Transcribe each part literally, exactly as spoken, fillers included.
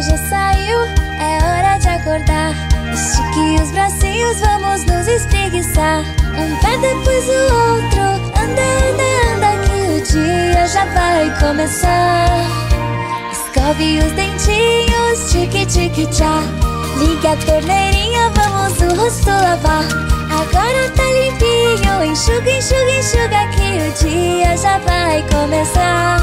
hoje saiu, é hora de acordar. Estique os bracinhos, vamos nos espreguiçar. Um pé depois o outro, anda, anda, anda que o dia já vai começar. Escove os dentinhos, tique, tique, tchá. Liga a torneirinha, vamos o rosto lavar. Agora tá limpinho, enxuga, enxuga, enxuga que o dia já vai começar.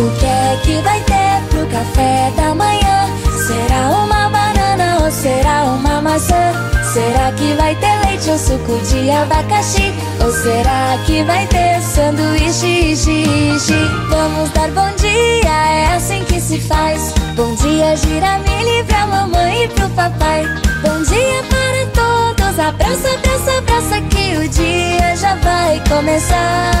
O que é que vai ter pro café da manhã? Será uma banana ou será uma maçã? Será que vai ter leite ou suco de abacaxi? Ou será que vai ter sanduíche, xixi? Vamos dar bom dia, é assim que se faz. Bom dia, Giramille, pra mamãe e pro papai. Bom dia para todos, abraça, abraça, abraça que o dia já vai começar.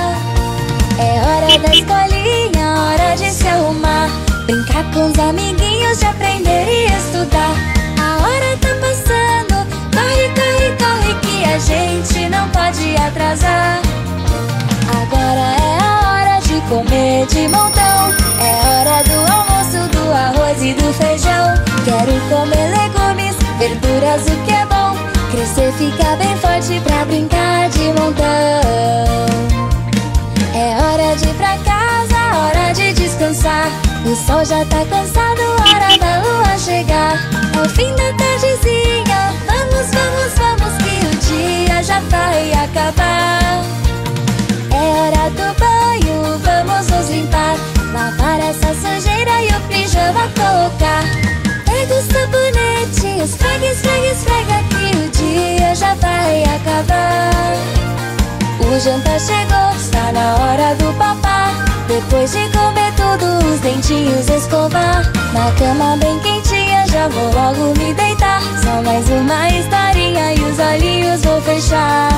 É hora da escolinha, hora de se arrumar, brincar com os amiguinhos, de aprender e estudar. A hora tá passando, corre, corre, corre que a gente não pode atrasar. Agora é a hora de comer de montão, é hora do almoço, do arroz e do feijão. Quero comer legumes, verduras, o que é bom, crescer, ficar bem forte pra brincar de montão. É hora de ir pra casa, hora de descansar. O sol já tá cansado, hora da lua chegar. Ao fim da tardezinha, vamos, vamos, vamos que o dia já vai acabar. É hora do banho, vamos nos limpar, lavar essa sujeira e o pijama colocar. Pega o sabonete, esfrega, esfrega, esfrega que o dia já vai acabar. O jantar chegou, está na hora do papá. Depois de comer tudo, os dentinhos escovar. Na cama bem quentinha, já vou logo me deitar. Só mais uma historinha e os olhinhos vou fechar.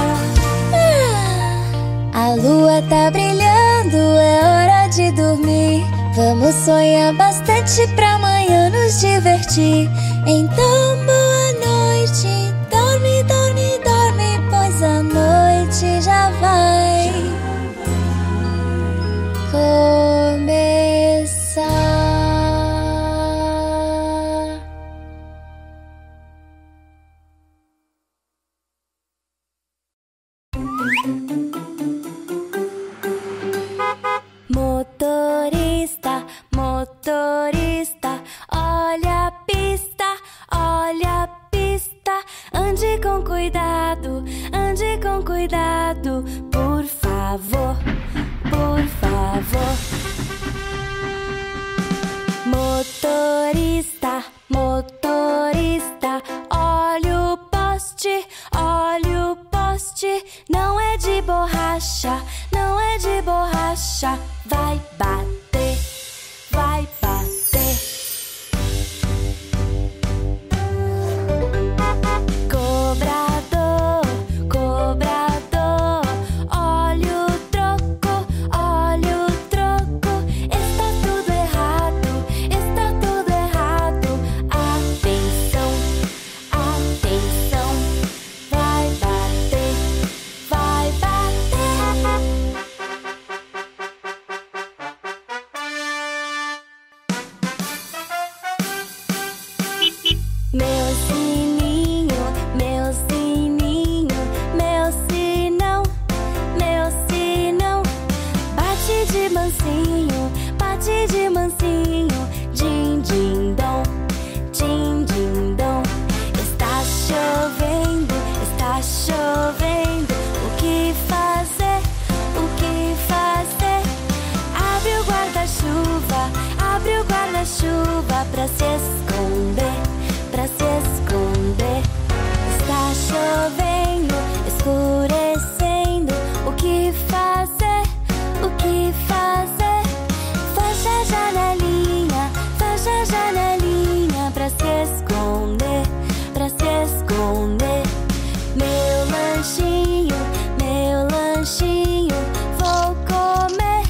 ah, A lua tá brilhando, é hora de dormir. Vamos sonhar bastante pra amanhã nos divertir. Então boa noite, dorme, dorme, dorme, pois a noite já vai começar. Motorista, motorista, olha a pista, olha a pista. Ande com cuidado, ande com cuidado, por favor, por favor. Motorista, motorista, olha o poste, olha o poste. Não é de borracha, não é de borracha, vai bater, vai bater. Cobrador, cobrador, olha o troco, olha o troco. Está tudo errado, está tudo errado. Atenção, atenção, vai bater, vai bater. Meu sininho, meu sininho, meu sinão, meu sinão. Bate de mansinho, bate de mansinho, din, din, dom, din, din, dom. Está chovendo, está chovendo, o que fazer, o que fazer? Abre o guarda-chuva, abre o guarda-chuva pra se esconder, pra se esconder. Está chovendo, escurecendo, o que fazer, o que fazer? Fecha a janelinha, fecha a janelinha pra se esconder, pra se esconder. Meu lanchinho, meu lanchinho, vou comer,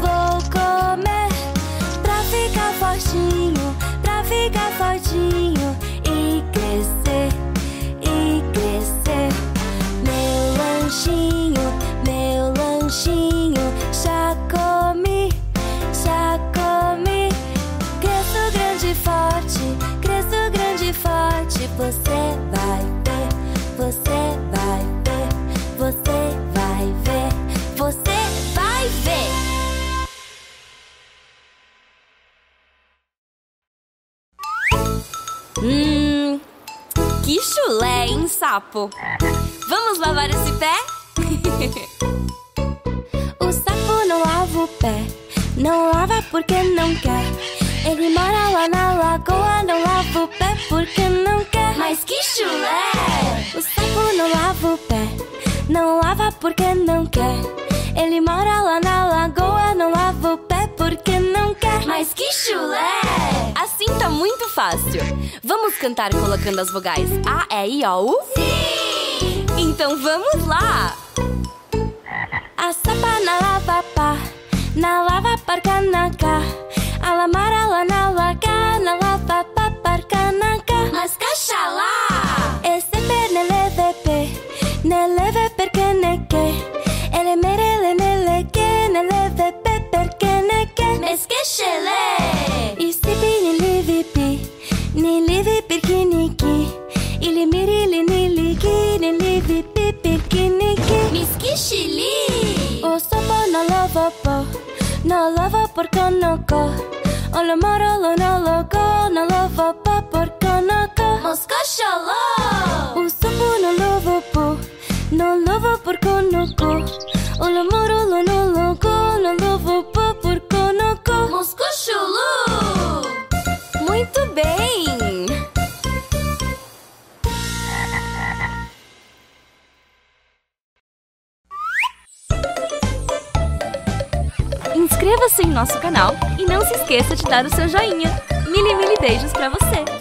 vou comer. Pra ficar fortinho, pra ficar fortinho, meu lanchinho, já comi, já comi. Cresço grande e forte. Hum, que chulé, hein, sapo? Vamos lavar esse pé? O sapo não lava o pé, não lava porque não quer. Ele mora lá na lagoa, não lava o pé porque não quer. Mas que chulé! O sapo não lava o pé, não lava porque não quer. Ele mora lá na lagoa, não lava o pé porque não quer. Mas que chulé! Assim tá muito fácil. Vamos cantar colocando as vogais A, E, I, O, U? Sim! Então vamos lá! A sapa na lava pá, na lava parca na cá. A lamara lá na laga, na lava pá parca na cá. Mas cachalá! Esse pé nele vê pé, nele vê perque ne que. Ele merele nele que, nele vê pé perque ne que. Mas cachalé! Istipi nili vipi, nili vipi perque niki. Ili miri li nili ki, nili vipi perque niki. Mas que chili! O sapo não lava pó, não lava porque não quer. O lamoro não lava, não lava pó porque não quer. Mas cachalá! O sapo não lava pó, não lava porque não quer. O lamoro não lava, não lava pó porque não quer. Mas cachalá! Muito bem! Inscreva-se em nosso canal e não se esqueça de dar o seu joinha. Mil e mil beijos pra você!